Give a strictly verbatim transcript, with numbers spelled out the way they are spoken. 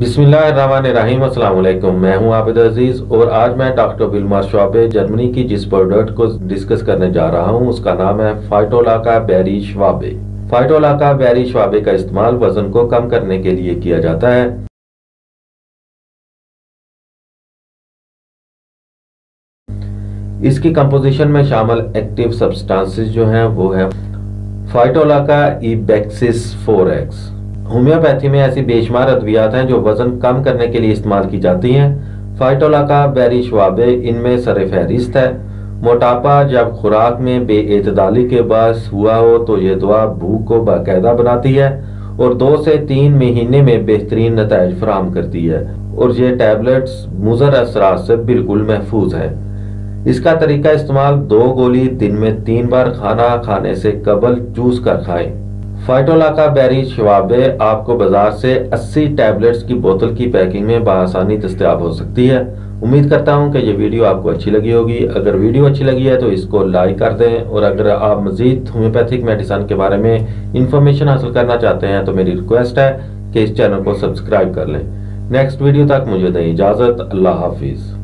बिस्मिल्लाहिर्रहमानिर्रहीम, अस्सलाम वालेकुम। मैं हूं आबिद अजीज और आज मैं डॉक्टर विल्मार श्वाबे जर्मनी की जिस प्रोडक्ट को डिस्कस करने जा रहा हूं उसका नाम है phytolacca berry Schwabe. Phytolacca berry Schwabe का इस्तेमाल वजन को कम करने के लिए किया जाता है। इसकी कंपोजिशन में शामिल एक्टिव सब्सटेंसेस जो हैं वो है फाइटोलाका इबेक्सिस फोर एक्स। होम्योपैथी में ऐसी बेशुमार अद्वियात हैं जो वजन कम करने के लिए इस्तेमाल की जाती हैं। फाइटोलाका बेरी श्वाबे इनमें सरफहरिस्त है। मोटापा जब खुराक में बेएतदाली के बाद हुआ हो तो यह दवा भूख को बाकायदा बनाती है और दो से तीन महीने में बेहतरीन नतीजे फराहम करती है और ये टैबलेट्स मुज़र असरा से बिल्कुल महफूज है। इसका तरीका इस्तेमाल, दो गोली दिन में तीन बार खाना खाने से कबल चूस कर खाएं। फाइटोलाका बेरी श्वाबे आपको बाजार से अस्सी टैबलेट्स की बोतल की पैकिंग में बआसानी दस्तयाब हो सकती है। उम्मीद करता हूं कि ये वीडियो आपको अच्छी लगी होगी। अगर वीडियो अच्छी लगी है तो इसको लाइक कर दें और अगर आप मजीद होम्योपैथिक मेडिसिन के बारे में इंफॉर्मेशन हासिल करना चाहते हैं तो मेरी रिक्वेस्ट है कि इस चैनल को सब्सक्राइब कर लें। नेक्स्ट वीडियो तक मुझे दें इजाज़त। अल्लाह हाफिज़।